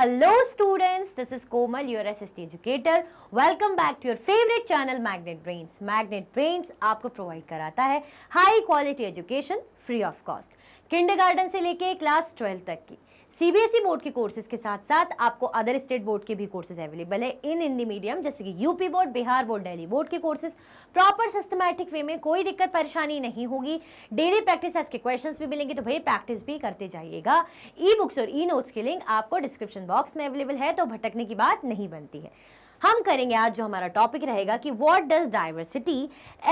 Hello students, this is Komal, your assistant educator. Welcome back to your favorite channel Magnet Brains. Magnet Brains आपको provide कराता है high quality education free of cost kindergarten से लेके class 12 तक की CBSE board के courses के साथ साथ आपको अदर स्टेट बोर्ड के भी कोर्सेज अवेलेबल है इन हिंदी मीडियम, जैसे कि UP board, Bihar board, Delhi board के कोर्सेज प्रॉपर सिस्टमैटिक वे में, कोई दिक्कत परेशानी नहीं होगी. डेली प्रैक्टिस टेस्ट के क्वेश्चंस भी मिलेंगे, तो भई प्रैक्टिस भी करते जाइएगा. ई बुक्स और ई नोट्स के लिंक आपको डिस्क्रिप्शन बॉक्स में अवेलेबल है, तो भटकने की बात नहीं बनती है. हम करेंगे आज जो हमारा टॉपिक रहेगा कि what does diversity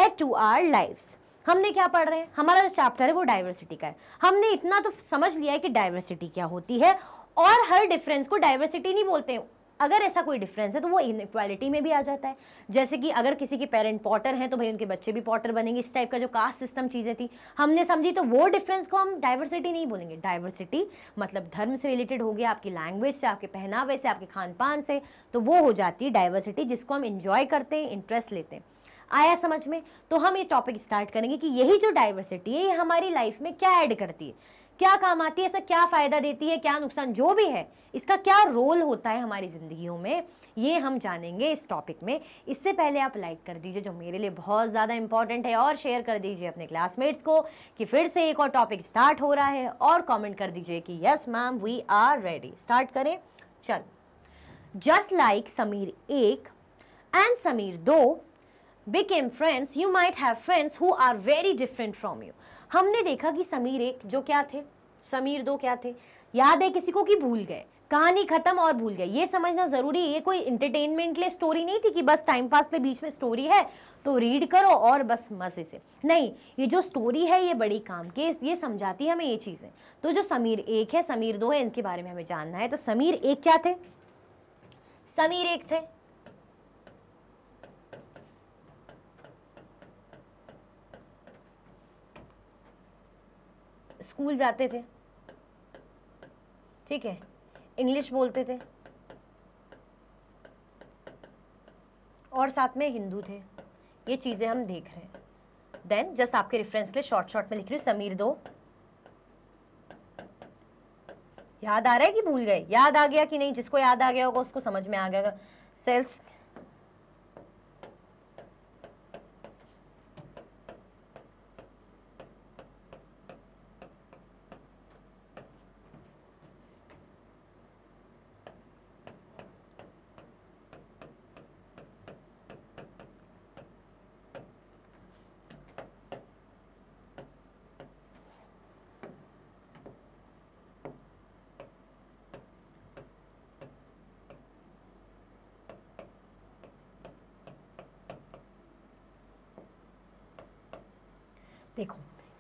add to our lives. हमने क्या पढ़ रहे हैं, हमारा जो चैप्टर है वो डाइवर्सिटी का है. हमने इतना तो समझ लिया है कि डाइवर्सिटी क्या होती है, और हर डिफरेंस को डाइवर्सिटी नहीं बोलते हैं. अगर ऐसा कोई डिफरेंस है तो वो इनइक्वालिटी में भी आ जाता है. जैसे कि अगर किसी के पेरेंट पॉटर हैं तो भाई उनके बच्चे भी पॉटर बनेंगे, इस टाइप का जो कास्ट सिस्टम चीज़ें थी हमने समझी, तो वो डिफरेंस को हम डाइवर्सिटी नहीं बोलेंगे. डाइवर्सिटी मतलब धर्म से रिलेटेड हो गया, आपकी लैंग्वेज से, आपके पहनावे से, आपके खान पान से, तो वो हो जाती है डाइवर्सिटी जिसको हम इंजॉय करते हैं, इंटरेस्ट लेते हैं. आया समझ में? तो हम ये टॉपिक स्टार्ट करेंगे कि यही जो डाइवर्सिटी है ये हमारी लाइफ में क्या ऐड करती है, क्या काम आती है, ऐसा क्या फ़ायदा देती है, क्या नुकसान, जो भी है इसका क्या रोल होता है हमारी ज़िंदगियों में, ये हम जानेंगे इस टॉपिक में. इससे पहले आप लाइक कर दीजिए जो मेरे लिए बहुत ज़्यादा इंपॉर्टेंट है, और शेयर कर दीजिए अपने क्लासमेट्स को कि फिर से एक और टॉपिक स्टार्ट हो रहा है, और कॉमेंट कर दीजिए कि yes ma'am we are ready. Start करें. चल, just like Sameer 1 and Sameer 2 became friends, you might have friends who are very different from you. हमने देखा कि समीर 1 जो क्या थे, समीर 2 क्या थे. याद है किसी को कि भूल गए, कहानी खत्म और भूल गए. ये समझना ज़रूरी है, ये कोई इंटरटेनमेंट के लिए स्टोरी नहीं थी कि बस टाइम पास के बीच में स्टोरी है तो रीड करो और बस मज़े से. नहीं, ये जो स्टोरी है ये बड़ी काम की, ये समझाती है हमें ये चीज़ें. तो जो समीर 1 है, समीर 2 है, इनके बारे में हमें जानना है. तो समीर 1 क्या थे? समीर 1 थे स्कूल जाते थे, ठीक है, इंग्लिश बोलते थे, और साथ में हिंदू थे. ये चीज़ें हम देख रहे हैं. देन जस्ट आपके रेफरेंस के लिए शॉर्ट में लिख रही हूँ. समीर 2 याद आ रहा है कि भूल गए, याद आ गया कि नहीं? जिसको याद आ गया होगा उसको समझ में आ गया. सेल्स देखो,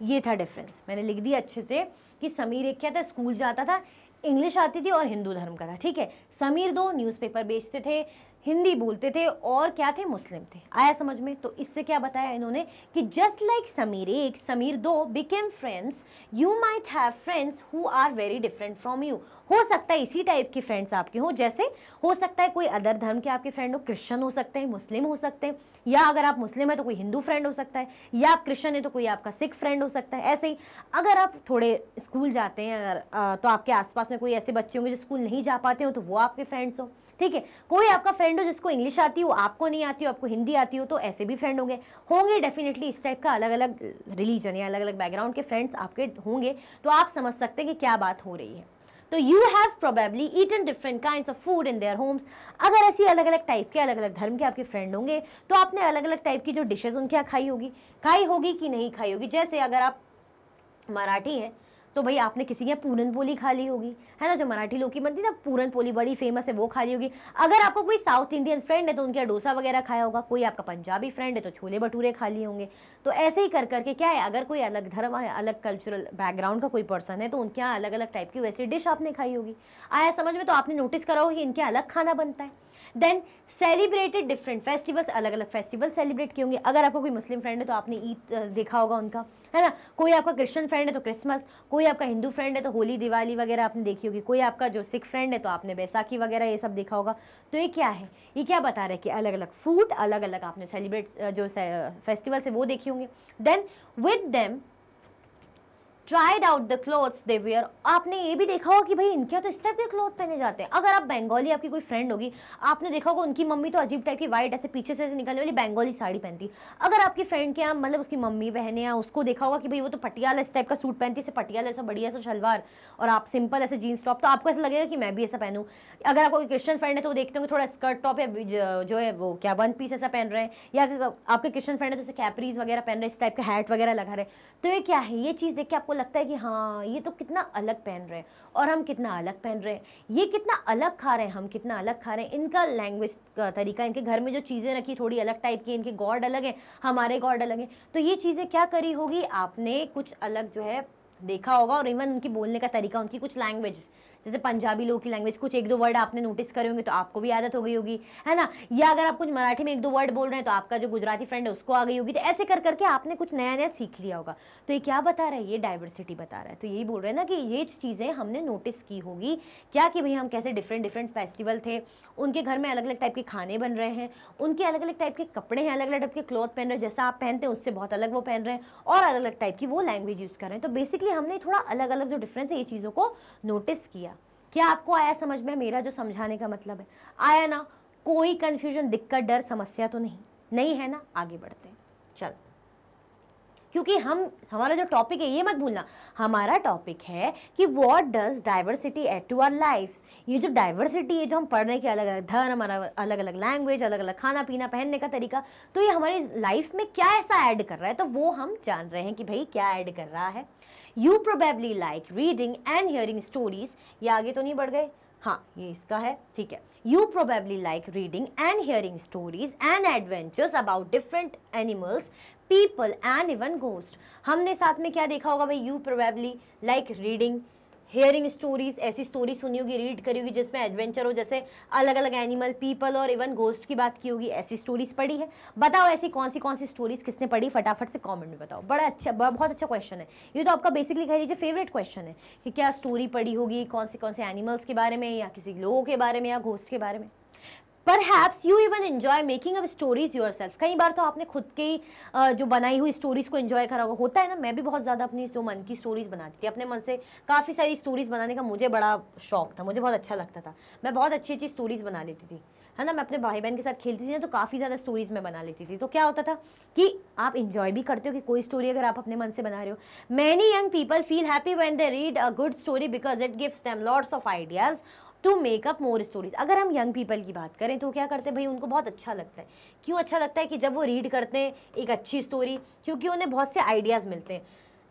ये था डिफरेंस. मैंने लिख दिया अच्छे से कि समीर 1 क्या था, स्कूल जाता था, इंग्लिश आती थी और हिंदू धर्म का था, ठीक है. समीर 2 न्यूज़पेपर बेचते थे, हिंदी बोलते थे, और क्या थे, मुस्लिम थे. आया समझ में? तो इससे क्या बताया इन्होंने कि just like Sameer 1 Sameer 2 became friends, you might have friends who are very different from you. हो सकता है इसी टाइप के फ्रेंड्स आपके हों, जैसे हो सकता है कोई अदर धर्म के आपके फ्रेंड हो, क्रिश्चियन हो सकते हैं, मुस्लिम हो सकते हैं, या अगर आप मुस्लिम हैं तो कोई हिंदू फ्रेंड हो सकता है, या आप क्रिश्चियन हैं तो कोई आपका सिख फ्रेंड हो सकता है. ऐसे ही अगर आप थोड़े स्कूल जाते हैं अगर तो आपके आसपास में कोई ऐसे बच्चे होंगे जो स्कूल नहीं जा पाते हो, तो वो आपके फ्रेंड्स हो, ठीक है. कोई आपका फ्रेंड हो जिसको इंग्लिश आती हो, आपको नहीं आती हो, आपको हिंदी आती हो, तो ऐसे भी फ्रेंड होंगे डेफिनेटली. इस टाइप का अलग अलग रिलीजन या अलग अलग बैकग्राउंड के फ्रेंड्स आपके होंगे, तो आप समझ सकते हैं कि क्या बात हो रही है. तो you have probably eaten different kinds of food in their homes. अगर ऐसी अलग अलग टाइप के, अलग अलग धर्म के आपके फ्रेंड होंगे तो आपने अलग अलग टाइप की जो डिशेज उनके यहाँ खाई होगी कि नहीं खाई होगी. जैसे अगर आप मराठी हैं तो भाई आपने किसी के यहाँ पूरन पोली खा ली होगी, है ना, जो मराठी लोग की बनती है ना, पूरन पोली बड़ी फेमस है, वो खा ली होगी. अगर आपको कोई साउथ इंडियन फ्रेंड है तो उनके यहाँ डोसा वगैरह खाया होगा. कोई आपका पंजाबी फ्रेंड है तो छोले भटूरे खा लिए होंगे. तो ऐसे ही कर करके क्या है, अगर कोई अलग धर्म अलग कल्चरल बैकग्राउंड का कोई पर्सन है तो उनके यहाँ अलग अलग टाइप की वैसी डिश आपने खाई होगी. आया समझ में? तो आपने नोटिस करा होगा कि इनके अलग खाना बनता है. देन सेलिब्रेटेड डिफरेंट फेस्टिवल्स, अलग अलग फेस्टिवल सेलिब्रेट किए होंगे. अगर आपको कोई मुस्लिम फ्रेंड है तो आपने ईद देखा होगा उनका, है ना. कोई आपका क्रिश्चियन फ्रेंड है तो क्रिसमस, कोई आपका हिंदू फ्रेंड है तो होली, दिवाली वगैरह आपने देखी होगी. कोई आपका जो सिख फ्रेंड है तो आपने बैसाखी वगैरह ये सब देखा होगा. तो ये क्या है, ये क्या बता रहा है कि अलग अलग फूड, अलग अलग आपने सेलिब्रेट जो फेस्टिवल्स है वो देखे होंगे. Then with them tried out the clothes they wear. आपने ये भी देखा होगा कि भाई इनके यहाँ तो इस टाइप के क्लोथ पहने जाते हैं। अगर आप बंगाली, आपकी कोई फ्रेंड होगी, आपने देखा होगा उनकी मम्मी तो अजीब टाइप की वाइट ऐसे पीछे से निकलने वाली बंगाली साड़ी पहनती। अगर आपकी फ्रेंड के यहाँ मतलब उसकी मम्मी बहने या उसको देखा होगा कि भाई वो तो पटियाला इस टाइप का सूट पहनती है, पटियाला ऐसा बढ़िया सा शलवार और आप सिंपल ऐसे जीन्स टॉप, तो आपको ऐसा लगेगा कि मैं भी ऐसा पहनूँ। अगर आपको क्रिश्चियन फ्रेंड है तो वो देखते होंगे थोड़ा स्कर्ट टॉप या जो है वो क्या वन पीस ऐसा पहन रहे हैं, या आपके क्रिश्चियन फ्रेंड है तो कैपरीज वगैरह पहन रहे, इस टाइप का हैट वगैरह लगा रहे। तो ये क्या है, ये चीज़ देख के आपको लगता है कि हाँ ये तो कितना अलग पहन रहे हैं और हम कितना अलग पहन रहे हैं, ये कितना अलग खा रहे हैं, हम कितना अलग खा रहे हैं। इनका लैंग्वेज का तरीका, इनके घर में जो चीज़ें रखी थोड़ी अलग टाइप की, इनके गॉड अलग हैं, हमारे गॉड अलग हैं। तो ये चीज़ें क्या करी होगी आपने, कुछ अलग जो है देखा होगा। और इवन उनकी बोलने का तरीका, उनकी कुछ लैंग्वेज, जैसे पंजाबी लोगों की लैंग्वेज कुछ एक दो वर्ड आपने नोटिस करे होंगे तो आपको भी आदत हो गई होगी, है ना। या अगर आप कुछ मराठी में एक दो वर्ड बोल रहे हैं तो आपका जो गुजराती फ्रेंड है उसको आ गई होगी। तो ऐसे कर करके आपने कुछ नया नया सीख लिया होगा। तो ये क्या बता रहा है, ये डाइवर्सिटी बता रहा है। तो यही बोल रहे हैं ना कि ये चीज़ें हमने नोटिस की होगी क्या, कि भाई हम कैसे डिफरेंट डिफरेंट फेस्टिवल थे, उनके घर में अलग अलग टाइप के खाने बन रहे हैं, उनके अलग अलग टाइप के कपड़े हैं, अलग अलग टाइप के क्लॉथ पहन रहे हैं, जैसा आप पहनते हैं उससे बहुत अलग वो पहन रहे हैं, और अलग अलग टाइप की वो लैंग्वेज यूज़ कर रहे हैं। तो बेसिकली हमने थोड़ा अलग अलग जो डिफरेंस है ये चीज़ों को नोटिस किया। क्या आपको आया समझ में मेरा जो समझाने का मतलब है? आया ना? कोई कंफ्यूजन, दिक्कत, डर, समस्या तो नहीं नहीं है ना? आगे बढ़ते हैं चल, क्योंकि हमारा जो टॉपिक है ये मत भूलना, हमारा टॉपिक है कि what does diversity add to our lives. ये जो डाइवर्सिटी है जो हम पढ़ रहे हैं कि अलग अलग धर्म, अलग अलग लैंग्वेज, अलग अलग खाना पीना, पहनने का तरीका, तो ये हमारी लाइफ में क्या ऐसा ऐड कर रहा है, तो वो हम जान रहे हैं कि भाई क्या ऐड कर रहा है। You probably like reading and hearing stories, ये आगे तो नहीं बढ़ गए, हाँ ये इसका है, ठीक है। You probably like reading and hearing stories and adventures about different animals, people and even ghost. हमने साथ में क्या देखा होगा भाई, you probably like reading, hearing stories, ऐसी स्टोरी सुनी होगी, रीड करी होगी जिसमें एडवेंचर हो, जैसे अलग अलग एनिमल, पीपल और इवन घोस्ट की बात की होगी, ऐसी स्टोरीज पढ़ी है। बताओ ऐसी कौन सी स्टोरीज किसने पढ़ी, फटाफट से कमेंट में बताओ। बड़ा अच्छा, बहुत अच्छा क्वेश्चन है ये तो, आपका बेसिकली कह लीजिए फेवरेट क्वेश्चन है कि क्या स्टोरी पढ़ी होगी कौन से एनिमल्स के बारे में, या किसी लोगों के बारे में, या घोस्ट के बारे में। Perhaps you even enjoy making up stories yourself. कई बार तो आपने खुद के जो बनाई हुई स्टोरीज़ को एंजॉय करा होता है ना। मैं भी बहुत ज़्यादा अपनी जो मन की स्टोरीज़ बनाती थी, अपने मन से काफ़ी सारी स्टोरीज़ बनाने का मुझे बड़ा शौक था, मुझे बहुत अच्छा लगता था, मैं बहुत अच्छी अच्छी स्टोरीज़ बना लेती थी, है ना। मैं अपने भाई बहन के साथ खेलती थी ना, तो काफ़ी ज़्यादा स्टोरीज़ मैं बना लेती थी। तो क्या होता था कि आप इन्जॉय भी करते हो कि कोई स्टोरी अगर आप अपने मन से बना रहे हो। Many young people feel happy when they read a good story because it gives them lots of ideas to make up more stories. अगर हम यंग पीपल की बात करें तो क्या करते हैं भाई, उनको बहुत अच्छा लगता है। क्यों अच्छा लगता है कि जब वो रीड करते हैं एक अच्छी स्टोरी, क्योंकि उन्हें बहुत से आइडियाज़ मिलते हैं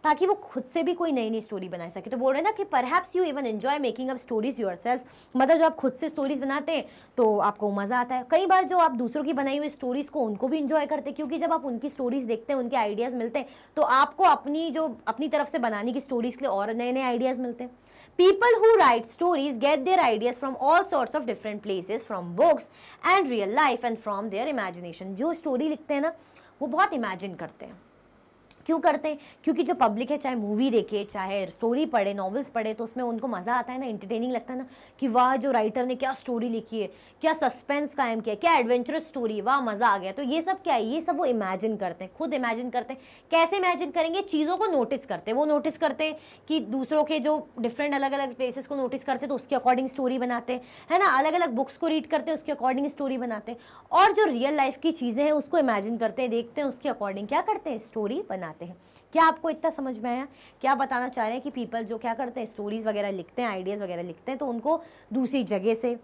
ताकि वो खुद से भी कोई नई नई स्टोरी बना सके। तो बोल रहे हैं ना कि perhaps you even enjoy making up stories yourself, मतलब जो आप खुद से स्टोरीज बनाते हैं तो आपको मज़ा आता है। कई बार जो आप दूसरों की बनाई हुई स्टोरीज़ को उनको भी इन्जॉय करते हैं, क्योंकि जब आप उनकी स्टोरीज़ देखते हैं, उनके आइडियाज़ मिलते हैं, तो आपको अपनी जो अपनी तरफ से बनाने की स्टोरीज़ के लिए और नए नए आइडियाज़ मिलते हैं। People who write stories get their ideas from all sorts of different places, from books and real life and from their imagination. जो स्टोरी लिखते हैं ना वो बहुत इमेजिन करते हैं। क्यों करते हैं? क्योंकि जो पब्लिक है, चाहे मूवी देखे, चाहे स्टोरी पढ़े, नॉवेल्स पढ़े, तो उसमें उनको मज़ा आता है ना, इंटरटेनिंग लगता है ना कि वाह जो राइटर ने क्या स्टोरी लिखी है, क्या सस्पेंस कायम किया, क्या एडवेंचरस स्टोरी, वाह मज़ा आ गया। तो ये सब क्या है, ये सब वो इमेजिन करते हैं, खुद इमेजिन करते हैं। कैसे इमेजिन करेंगे? चीज़ों को नोटिस करते हैं। वो नोटिस करते हैं कि दूसरों के जो डिफरेंट अलग अलग प्लेसेस को नोटिस करते हैं, तो उसके अकॉर्डिंग स्टोरी बनाते हैं, है ना। अलग अलग बुक्स को रीड करते हैं, उसके अकॉर्डिंग स्टोरी बनाते हैं। और जो रियल लाइफ की चीज़ें हैं उसको इमेजिन करते हैं, देखते हैं, उसके अकॉर्डिंग क्या करते हैं, स्टोरी बनाते हैं। क्या आपको इतना समझ में आया? क्या बताना चाह रहे हैं कि पीपल जो क्या करते हैं, स्टोरीज वगैरह लिखते हैं, आइडियाज़ वगैरह लिखते हैं, तो उनको दूसरी जगह से,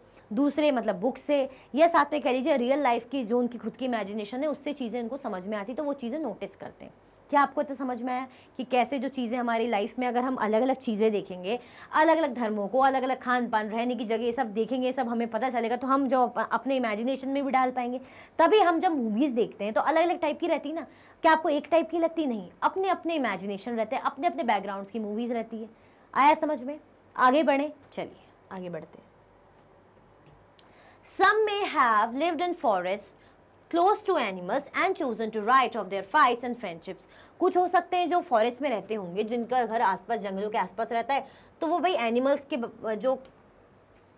दूसरे मतलब बुक से, या साथ में कह लीजिए रियल लाइफ की जो उनकी खुद की इमेजिनेशन है, उससे चीज़ें उनको समझ में आती, तो वो चीज़ें नोटिस करते हैं। क्या आपको इतना समझ में आया कि कैसे जो चीज़ें हमारी लाइफ में, अगर हम अलग अलग चीज़ें देखेंगे, अलग अलग धर्मों को, अलग अलग खान पान, रहने की जगह, ये सब देखेंगे, ये सब हमें पता चलेगा, तो हम जो अपने इमेजिनेशन में भी डाल पाएंगे। तभी हम जब मूवीज़ देखते हैं तो अलग अलग टाइप की रहती है ना, क्या आपको एक टाइप की लगती? नहीं, अपने अपने इमेजिनेशन रहते हैं, अपने अपने बैकग्राउंड की मूवीज़ रहती है। आया समझ में? आगे बढ़ें, चलिए आगे बढ़ते हैं। Some may have lived in forest close to animals and chosen to write of their fights and friendships. कुछ हो सकते हैं जो फॉरेस्ट में रहते होंगे, जिनका घर आसपास, जंगलों के आसपास रहता है, तो वो भाई एनिमल्स के जो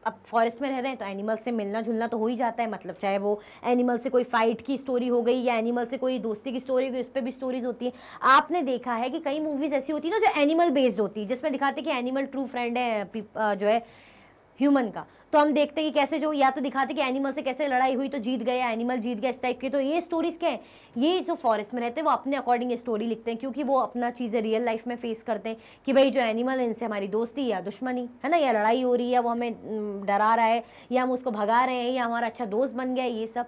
अब फॉरेस्ट में रह रहे हैं तो एनिमल से मिलना जुलना तो हो ही जाता है, मतलब चाहे वो एनिमल से कोई फाइट की स्टोरी हो गई या एनिमल से कोई दोस्ती की स्टोरी हो गई, उस पर भी स्टोरीज होती है। आपने देखा है कि कई मूवीज़ ऐसी होती है ना जो एनिमल बेस्ड होती है, जिसमें दिखाते हैं कि एनिमल ट्रू फ्रेंड है जो है ह्यूमन का, तो हम देखते हैं कि कैसे जो या तो दिखाते कि एनिमल से कैसे लड़ाई हुई तो जीत गया, एनिमल जीत गया, इस टाइप की। तो ये स्टोरीज़ क्या है, ये जो फॉरेस्ट में रहते हैं वो अपने अकॉर्डिंग ये स्टोरी लिखते हैं, क्योंकि वो अपना चीज़ें रियल लाइफ में फेस करते हैं कि भाई जो एनिमल है इनसे हमारी दोस्ती या दुश्मनी है ना, या लड़ाई हो रही है, वो हमें डरा रहा है या हम उसको भगा रहे हैं या हमारा अच्छा दोस्त बन गया है, ये सब।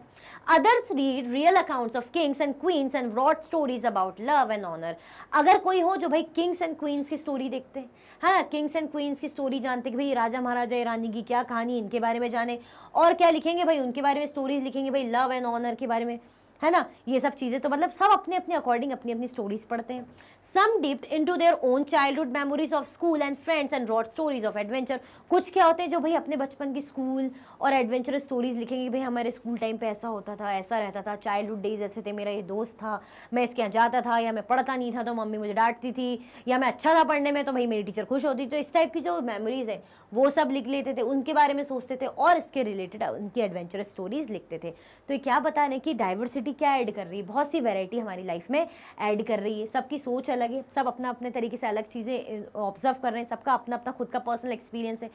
Others read real accounts of kings and queens and broad stories about love and honour. अगर कोई हो जो भाई किंग्स एंड क्वींस की स्टोरी देखते हैं, है ना, किंग्स एंड क्वींस की स्टोरी जानते कि भाई राजा महाराजा रानी की क्या कहानी, इनके बारे में जाने और क्या लिखेंगे भाई उनके बारे में स्टोरीज लिखेंगे भाई लव एंड ऑनर के बारे में, है ना, ये सब चीज़ें। तो मतलब सब अपने अपने अकॉर्डिंग अपनी अपनी स्टोरीज पढ़ते हैं। Some dipped into their own childhood memories of school and friends and rod stories of adventure. कुछ क्या होते हैं जो भाई अपने बचपन की स्कूल और एडवेंचरस स्टोरीज लिखेंगे, भाई हमारे स्कूल टाइम पे ऐसा होता था, ऐसा रहता था, चाइल्डहुड डेज ऐसे थे, मेरा ये दोस्त था, मैं इसके यहाँ जाता था, या मैं पढ़ता नहीं था तो मम्मी मुझे डांटती थी, या मैं अच्छा था पढ़ने में तो भाई मेरी टीचर खुश होती थी। तो इस टाइप की जो मेमोरीज है वो सब लिख लेते थे, उनके बारे में सोचते थे और इसके रिलेटेड उनकी एडवेंचरस स्टोरीज लिखते थे। तो ये क्या बता रहे हैं कि डाइवर्सिटी क्या ऐड कर रही है, बहुत सी वैरायटी हमारी लाइफ में ऐड कर रही है। सबकी सोच अलग है, सब अपना अपने तरीके से अलग चीज़ें ऑब्जर्व कर रहे हैं, सबका अपना अपना खुद का पर्सनल एक्सपीरियंस है।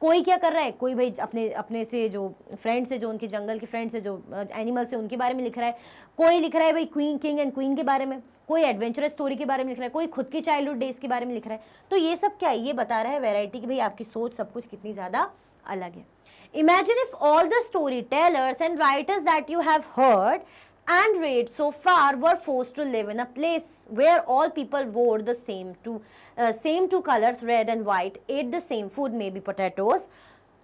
कोई क्या कर रहा है, कोई भाई अपने अपने से जो फ्रेंड्स है, जो उनके जंगल के फ्रेंड्स है, जो एनिमल्स है, उनके बारे में लिख रहा है। कोई लिख रहा है भाई क्वीन किंग एंड क्वीन के बारे में, कोई एडवेंचरस स्टोरी के बारे में लिख रहा है, कोई खुद की चाइल्डहुड डेज के बारे में लिख रहा है। तो ये सब क्या है, ये बता रहा है वैरायटी की भाई आपकी सोच सब कुछ कितनी ज़्यादा अलग है। Imagine if all the story tellers and writers that you have heard and read so far were forced to live in a place where all people wore the same two colors, red and white, ate the same food, maybe potatoes,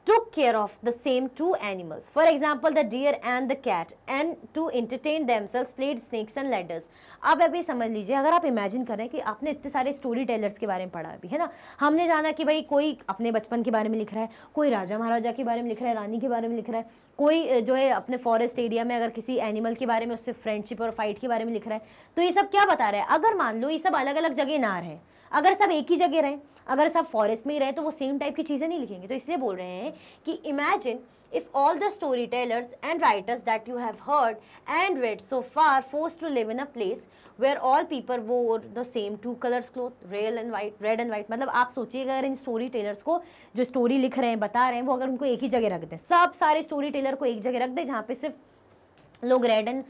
took care of the same two animals, for example the deer and the cat, and to entertain themselves played snakes and ladders. अब अभी समझ लीजिए, अगर आप imagine करें कि आपने इतने सारे स्टोरी टेलर्स के बारे में पढ़ा अभी, है ना, हमने जाना कि भाई कोई अपने बचपन के बारे में लिख रहा है, कोई राजा महाराजा के बारे में लिख रहा है, रानी के बारे में लिख रहा है, कोई जो है अपने फॉरेस्ट एरिया में अगर किसी एनिमल के बारे में उससे फ्रेंडशिप और फाइट के बारे में लिख रहा है। तो ये सब क्या बता रहा है, अगर मान लो ये सब अलग अलग जगह ना रहे, अगर सब एक ही जगह रहें, अगर सब फॉरेस्ट में ही रहे तो वो सेम टाइप की चीज़ें नहीं लिखेंगे। तो इसलिए बोल रहे हैं कि imagine if all the story tellers and writers that you have heard and read so far forced to live in a place where all people wore the same two colours cloth, red and white. मतलब आप सोचिएगा अगर in story tellers को जो story लिख रहे हैं बता रहे हैं वो अगर उनको एक ही जगह रख दें, सब सारे स्टोरी टेलर को एक जगह रख दें जहाँ पे सिर्फ लोग रेड एंड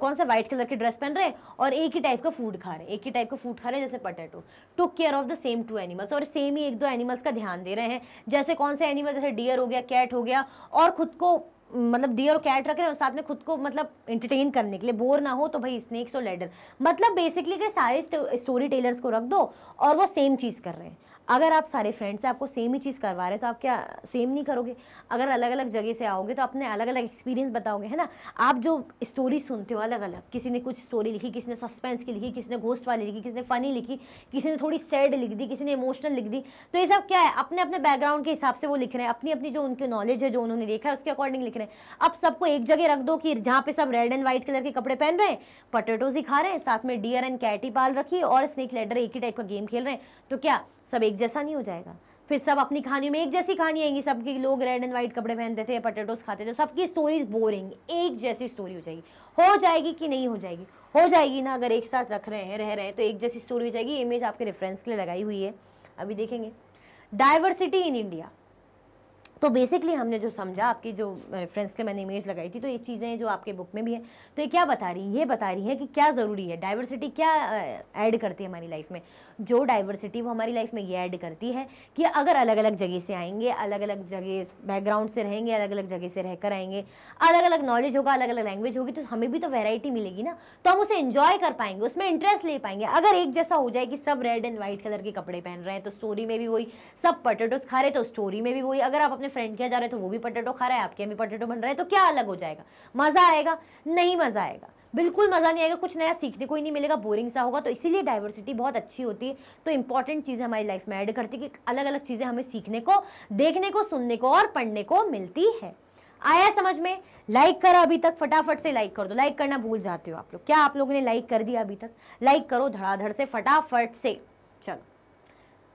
कौन सा वाइट कलर की ड्रेस पहन रहे हैं और एक ही टाइप का फूड खा रहे हैं, जैसे potato, took care of the same two animals, और सेम ही एक दो एनिमल्स का ध्यान दे रहे हैं, जैसे कौन से एनिमल, जैसे डियर हो गया, कैट हो गया, और खुद को मतलब डियर और कैट रख रहे हैं और साथ में खुद को मतलब एंटरटेन करने के लिए बोर ना हो तो भाई स्नेक्स और लैडर। मतलब बेसिकली के सारे स्टोरी टेलर्स को रख दो और वो सेम चीज़ कर रहे हैं। अगर आप सारे फ्रेंड्स से आपको सेम ही चीज़ करवा रहे हैं तो आप क्या सेम नहीं करोगे, अगर अलग अलग जगह से आओगे तो अपने अलग अलग एक्सपीरियंस बताओगे, है ना। आप जो स्टोरी सुनते हो अलग अलग, किसी ने कुछ स्टोरी लिखी, किसी ने सस्पेंस की लिखी, किसी ने घोस्ट वाली लिखी, किसी ने फ़नी लिखी, किसी ने थोड़ी सैड लिख दी, किसी ने इमोशनल लिख दी। तो ये सब क्या है, अपने अपने बैकग्राउंड के हिसाब से वो लिख रहे हैं, अपनी अपनी जो उनकी नॉलेज है, जो उन्होंने देखा है उसके अकॉर्डिंग लिख रहे हैं। अब सबको एक जगह रख दो कि जहाँ पे सब रेड एंड व्हाइट कलर के कपड़े पहन रहे हैं, पोटैटोज ही खा रहे हैं, साथ में डियर एंड कैट ही पाल रखी है और स्नेक लैडर एक ही टाइप का गेम खेल रहे हैं, तो क्या सब एक जैसा नहीं हो जाएगा? फिर सब अपनी कहानियों में एक जैसी कहानी आएंगी, सबके लोग रेड एंड व्हाइट कपड़े पहनते थे, पोटैटोज खाते थे, सबकी स्टोरीज बोरिंग एक जैसी स्टोरी हो जाएगी। हो जाएगी कि नहीं हो जाएगी? हो जाएगी ना। अगर एक साथ रख रहे हैं, रह रहे हैं, तो एक जैसी स्टोरी हो जाएगी। इमेज आपके रेफरेंस के लिए लगाई हुई है, अभी देखेंगे डाइवर्सिटी इन इंडिया। तो बेसिकली हमने जो समझा, आपकी जो रेफरेंस के मैंने इमेज लगाई थी, तो ये चीज़ें जो आपके बुक में भी है, तो ये क्या बता रही है, ये बता रही है कि क्या ज़रूरी है डाइवर्सिटी, क्या ऐड करती है हमारी लाइफ में। जो डाइवर्सिटी वो हमारी लाइफ में ये ऐड करती है कि अगर अलग अलग जगह से आएंगे, अलग अलग जगह बैकग्राउंड से रहेंगे, अलग अलग जगह से रहकर आएंगे, अलग अलग नॉलेज होगा, अलग अलग लैंग्वेज होगी, तो हमें भी तो वैरायटी मिलेगी ना, तो हम उसे एंजॉय कर पाएंगे, उसमें इंटरेस्ट ले पाएंगे। अगर एक जैसा हो जाए कि सब रेड एंड वाइट कलर के कपड़े पहन रहे हैं तो स्टोरी में भी वही, सब पोटैटोज खा रहे तो स्टोरी में भी वही, अगर आप फ्रेंड क्या जा रहे हैं तो वो भी पोटैटो खा रहा है, आपके यहाँ भी पोटैटो बन रहा है, तो क्या अलग हो जाएगा? मजा आएगा? नहीं मजा आएगा, बिल्कुल मज़ा नहीं आएगा, कुछ नया सीखने को ही नहीं मिलेगा, बोरिंग सा होगा। तो इसीलिए डाइवर्सिटी बहुत अच्छी होती है। तो इंपॉर्टेंट चीज़ हमारी लाइफ में ऐड करती है कि अलग अलग चीज़ें हमें सीखने को, देखने को, सुनने को और पढ़ने को मिलती है। आया समझ में? लाइक करा अभी तक? फटाफट से लाइक कर दो, लाइक करना भूल जाते हो आप लोग। क्या आप लोगों ने लाइक कर दिया अभी तक? लाइक करो धड़ाधड़ से, फटाफट से। चलो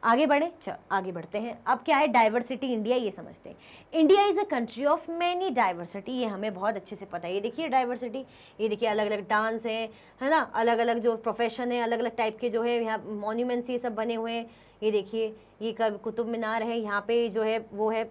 आगे बढ़े, आगे बढ़ते हैं। अब क्या है डाइवर्सिटी इंडिया, ये समझते हैं। India is a country of many diversity, ये हमें बहुत अच्छे से पता है। ये देखिए डाइवर्सिटी, ये देखिए अलग अलग डांस है ना, अलग अलग जो प्रोफेशन है, अलग अलग टाइप के जो है यहाँ मॉन्यूमेंट्स ये सब बने हुए हैं। ये देखिए ये कुतुब मीनार है, यहाँ पे जो है वो है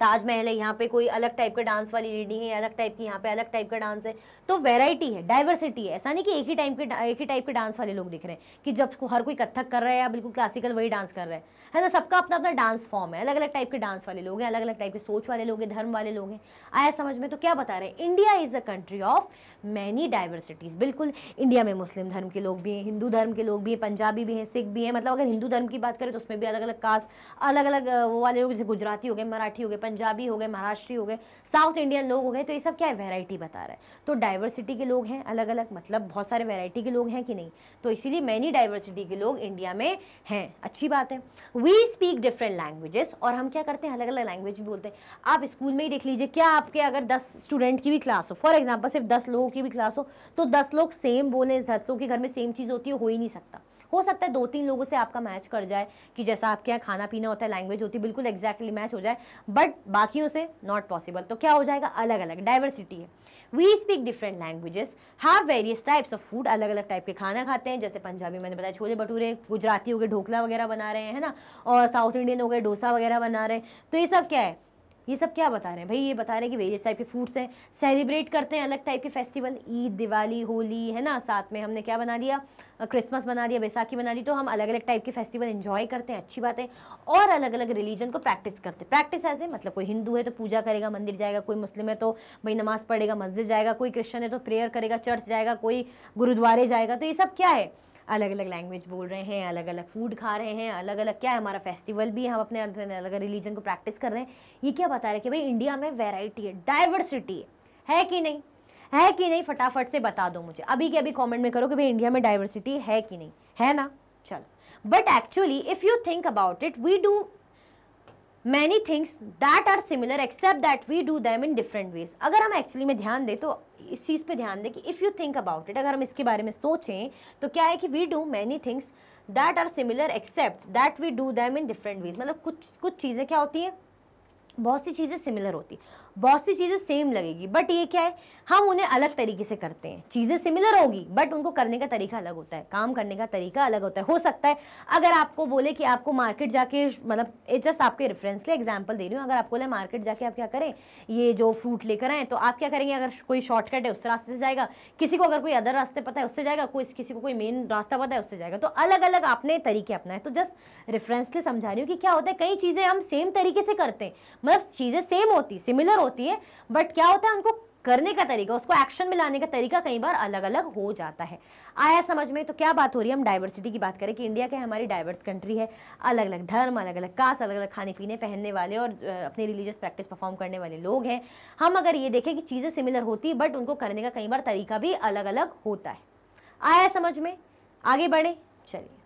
ताजमहल है, यहाँ पे कोई अलग टाइप का डांस वाली लेडी है, अलग टाइप की यहाँ पे अलग टाइप का डांस है। तो वैरायटी है, डाइवर्सिटी है। ऐसा नहीं कि एक ही टाइप के डांस वाले लोग दिख रहे हैं कि जब हर कोई कथक कर रहा है या बिल्कुल क्लासिकल वही डांस कर रहा है ना। सबका अपना अपना डांस फॉर्म है, अलग अलग टाइप के डांस वाले लोग हैं, अलग अलग टाइप के सोच वाले लोग हैं, धर्म वाले लोग हैं। आया समझ में? तो क्या बता रहे हैं, India is a country of many diversities. बिल्कुल इंडिया में मुस्लिम धर्म के लोग भी हैं, हिंदू धर्म के लोग भी हैं, पंजाबी भी हैं, सिख भी हैं। मतलब अगर हिंदू धर्म की बात करें तो उसमें भी अलग अलग कास्ट, अलग अलग वो वाले लोग, जैसे गुजराती हो गए, मराठी हो गए, पंजाबी हो गए, महाराष्ट्री हो गए, साउथ इंडियन लोग हो गए। तो ये सब क्या है, वैरायटी बता रहा है। तो डाइवर्सिटी के लोग हैं अलग अलग, मतलब बहुत सारे वैरायटी के लोग हैं कि नहीं, तो इसीलिए मैनी डाइवर्सिटी के लोग इंडिया में हैं। अच्छी बात है। वी स्पीक डिफरेंट लैंग्वेजेस, और हम क्या करते हैं, अलग अलग लैंग्वेज भी बोलते हैं। आप स्कूल में ही देख लीजिए, क्या आपके अगर 10 स्टूडेंट की भी क्लास हो, फॉर एग्जाम्पल सिर्फ 10 लोगों की भी क्लास हो, तो 10 लोग सेम बोलें, 10 लोग के घर में सेम चीज़ होती है, हो ही नहीं सकता। हो सकता है 2-3 लोगों से आपका मैच कर जाए, कि जैसा आपके यहाँ खाना पीना होता है, लैंग्वेज होती है, बिल्कुल एग्जैक्टली मैच हो जाए, बट बाकियों से नॉट पॉसिबल। तो क्या हो जाएगा, अलग अलग डाइवर्सिटी है। We speak different languages, have various types of food, अलग अलग टाइप के खाना खाते हैं। जैसे पंजाबी मैंने बताया छोले भटूरे, गुजराती हो गए ढोकला वगैरह बना रहे हैं, है ना, और साउथ इंडियन हो गए डोसा वगैरह बना रहे हैं। तो ये सब क्या है, ये सब क्या बता रहे हैं भाई, ये बता रहे हैं कि वेरियस टाइप के फूड्स हैं। सेलिब्रेट करते हैं अलग टाइप के फेस्टिवल, ईद, दिवाली, होली, है ना, साथ में हमने क्या बना दिया, क्रिसमस बना दिया, बैसाखी बना दी। तो हम अलग अलग टाइप के फेस्टिवल एंजॉय करते हैं, अच्छी बात है। और अलग अलग रिलीजन को प्रैक्टिस करते हैं। प्रैक्टिस ऐसे मतलब कोई हिंदू है तो पूजा करेगा, मंदिर जाएगा, कोई मुस्लिम है तो भाई नमाज़ पढ़ेगा, मस्जिद जाएगा, कोई क्रिश्चियन है तो प्रेयर करेगा, चर्च जाएगा, कोई गुरुद्वारे जाएगा। तो ये सब क्या है, अलग अलग लैंग्वेज बोल रहे हैं, अलग अलग फूड खा रहे हैं, अलग अलग क्या है, हमारा फेस्टिवल भी, हम अपने अलग रिलीजन को प्रैक्टिस कर रहे हैं। ये क्या बता रहे हैं कि भाई इंडिया में वैरायटी है, डाइवर्सिटी है कि नहीं, है कि नहीं, फटाफट से बता दो मुझे अभी के अभी, कमेंट में करो कि भाई इंडिया में डाइवर्सिटी है कि नहीं, है ना। चलो, but actually if you think about it, we do many things that are similar except that we do them in different ways. अगर हम एक्चुअली में ध्यान दें, तो इस चीज़ पे ध्यान दें कि if you think about it, अगर हम इसके बारे में सोचें तो क्या है कि we do many things that are similar except that we do them in different ways. मतलब कुछ चीज़ें क्या होती हैं, बहुत सी चीज़ें सिमिलर होती, बहुत सी चीज़ें सेम लगेगी, बट ये क्या है, हम उन्हें अलग तरीके से करते हैं। चीज़ें सिमिलर होगी बट उनको करने का तरीका अलग होता है, काम करने का तरीका अलग होता है। हो सकता है अगर आपको बोले कि आपको मार्केट जाके, मतलब जस्ट आपके रेफरेंस ले एग्जांपल दे रही हूँ, अगर आपको बोले मार्केट जाके आप क्या करें, ये जो फ्रूट लेकर आएँ, तो आप क्या करेंगे, अगर कोई शॉर्टकट है उस रास्ते से जाएगा, किसी को अगर कोई अदर रास्ते पता है उससे जाएगा, किसी को कोई मेन रास्ता पता है उससे जाएगा। तो अलग अलग आपने तरीके अपनाए। तो जस्ट रेफरेंस ले समझा रही हूँ कि क्या होता है, कई चीज़ें हम सेम तरीके से करते हैं, मतलब चीज़ें सेम होती, सिमिलर होती है, बट क्या होता है, उनको करने का तरीका, उसको एक्शन में लाने का तरीका कई बार अलग अलग हो जाता है। आया समझ में? तो क्या बात हो रही है, हम डाइवर्सिटी की बात करें कि इंडिया क्या, हमारी डाइवर्स कंट्री है, अलग अलग धर्म, अलग अलग कास्ट, अलग अलग खाने पीने, पहनने वाले और अपने रिलीजियस प्रैक्टिस परफॉर्म करने वाले लोग हैं। हम अगर ये देखें कि चीज़ें सिमिलर होती है बट उनको करने का कई बार तरीका भी अलग अलग होता है। आया समझ में? आगे बढ़े, चलिए।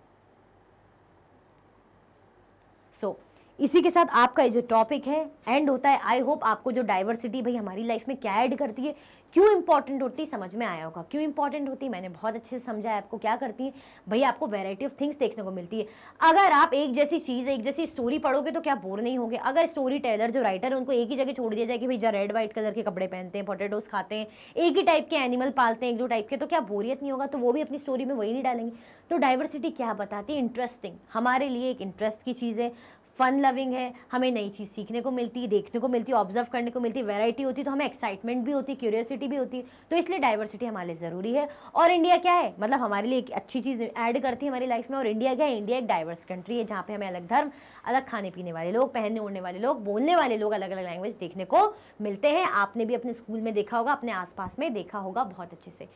सो इसी के साथ आपका ये जो टॉपिक है एंड होता है। आई होप आपको जो डाइवर्सिटी भाई हमारी लाइफ में क्या ऐड करती है, क्यों इंपॉर्टेंट होती है, समझ में आया होगा। क्यों इंपॉर्टेंट होती है मैंने बहुत अच्छे से समझाया आपको, क्या करती है भाई, आपको वैरायटी ऑफ थिंग्स देखने को मिलती है। अगर आप एक जैसी चीज़, एक जैसी स्टोरी पढ़ोगे तो क्या बोर नहीं होगे। अगर स्टोरी टेलर जो राइटर है उनको एक ही जगह छोड़ दिया जाए कि भैया रेड वाइट कलर के कपड़े पहनते हैं, पोटैटोस खाते हैं, एक ही टाइप के एनिमल पालते हैं, एक दो टाइप के, तो क्या बोरियत नहीं होगा। तो वो भी अपनी स्टोरी में वही नहीं डालेंगे। तो डाइवर्सिटी क्या बताती है, इंटरेस्टिंग, हमारे लिए एक इंटरेस्ट की चीज़ है, फन लविंग है, हमें नई चीज़ सीखने को मिलती है, देखने को मिलती है, ऑब्जर्व करने को मिलती है, वैरायटी होती है, तो हमें एक्साइटमेंट भी होती है, क्यूरियोसिटी भी होती है। तो इसलिए डाइवर्सिटी हमारे लिए ज़रूरी है। और इंडिया क्या है, मतलब हमारे लिए एक अच्छी चीज़ ऐड करती है हमारी लाइफ में। और इंडिया क्या है, इंडिया एक डाइवर्स कंट्री है, जहाँ पर हमें अलग धर्म, अलग खाने पीने वाले लोग, पहनने ओढ़ने वाले लोग, बोलने वाले लोग, अलग अलग लैंग्वेज देखने को मिलते हैं। आपने भी अपने स्कूल में देखा होगा, अपने आसपास में देखा होगा बहुत अच्छे से।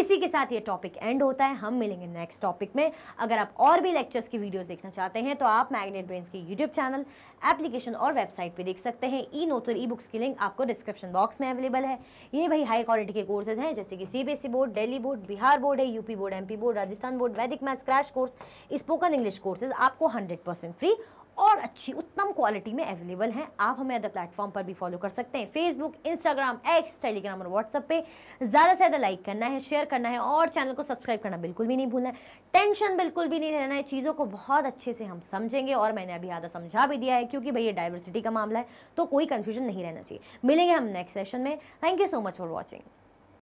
इसी के साथ ये टॉपिक एंड होता है। हम मिलेंगे नेक्स्ट टॉपिक में। अगर आप और भी लेक्चर्स की वीडियोज़ देखना चाहते हैं तो आप मैग्नेट ब्रेन्स की चैनल, एप्लीकेशन और वेबसाइट पे देख सकते हैं। ई नोट्स और ई बुक्स की लिंक आपको डिस्क्रिप्शन बॉक्स में अवेलेबल है। ये भाई हाई क्वालिटी के कोर्सेज हैं, जैसे कि CBSE board, Delhi board, Bihar board है, UP board, MP board, Rajasthan board, वैदिक maths crash course, spoken English courses आपको 100% फ्री और अच्छी उत्तम क्वालिटी में अवेलेबल हैं। आप हमें अदर प्लेटफॉर्म पर भी फॉलो कर सकते हैं, फेसबुक, इंस्टाग्राम, एक्स, टेलीग्राम और व्हाट्सअप पे। ज़्यादा से ज़्यादा लाइक करना है, शेयर करना है और चैनल को सब्सक्राइब करना बिल्कुल भी नहीं भूलना है। टेंशन बिल्कुल भी नहीं रहना है, चीज़ों को बहुत अच्छे से हम समझेंगे और मैंने अभी आधा समझा भी दिया है, क्योंकि भाई ये डाइवर्सिटी का मामला है तो कोई कन्फ्यूजन नहीं रहना चाहिए। मिलेंगे हम नेक्स्ट सेशन में। Thank you so much for watching.